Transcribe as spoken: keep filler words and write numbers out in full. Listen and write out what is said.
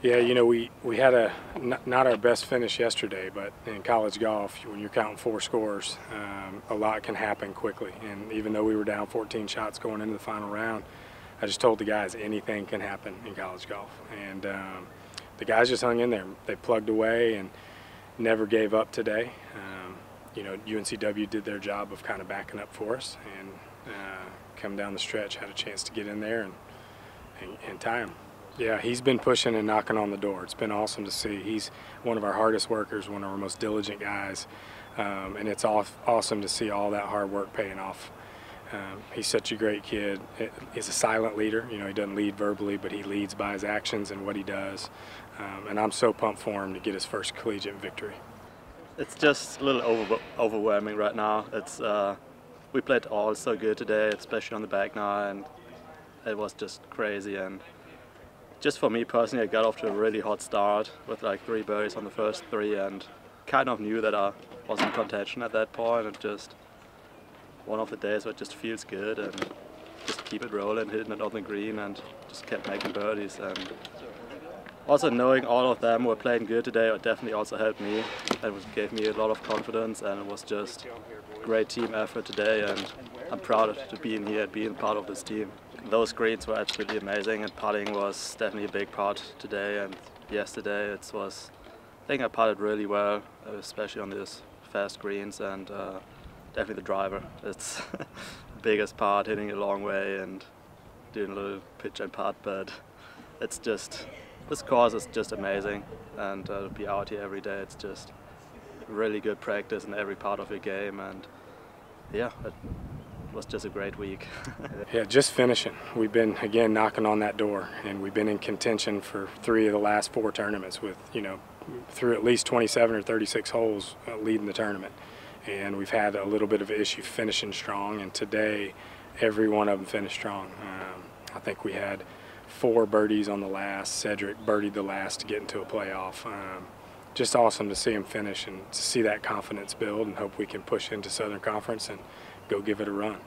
Yeah, you know, we, we had a not our best finish yesterday, but in college golf, when you're counting four scores, um, a lot can happen quickly. And even though we were down fourteen shots going into the final round, I just told the guys anything can happen in college golf. And um, the guys just hung in there. They plugged away and never gave up today. Um, you know, U N C W did their job of kind of backing up for us, and uh, come down the stretch, had a chance to get in there and, and, and tie them. Yeah, he's been pushing and knocking on the door. It's been awesome to see. He's one of our hardest workers, one of our most diligent guys, um, and it's off, awesome to see all that hard work paying off. Um, he's such a great kid. He's a silent leader. You know, he doesn't lead verbally, but he leads by his actions and what he does. Um, and I'm so pumped for him to get his first collegiate victory. It's just a little over overwhelming right now. It's uh, we played all so good today, especially on the back nine, and it was just crazy. And just for me personally, I got off to a really hot start with like three birdies on the first three, and kind of knew that I was in contention at that point. It just one of the days where it just feels good and just keep it rolling, hitting it on the green, and just kept making birdies. And also knowing all of them were playing good today, it definitely also helped me. It was, gave me a lot of confidence, and it was just a great team effort today, and I'm proud of, to being here and being part of this team. Those greens were absolutely amazing, and putting was definitely a big part today and yesterday. It was, I think I putted really well, especially on these fast greens, and uh, definitely the driver. It's the biggest part, hitting a long way and doing a little pitch and putt, but it's just, this course is just amazing, and uh, to be out here every day, it's just really good practice in every part of your game, and yeah. It, was just a great week. Yeah, just finishing. We've been, again, knocking on that door, and we've been in contention for three of the last four tournaments with, you know, through at least twenty-seven or thirty-six holes uh, leading the tournament. And we've had a little bit of an issue finishing strong, and today every one of them finished strong. Um, I think we had four birdies on the last. Cedric birdied the last to get into a playoff. Um, just awesome to see him finish and to see that confidence build, and hope we can push into Southern Conference and go give it a run.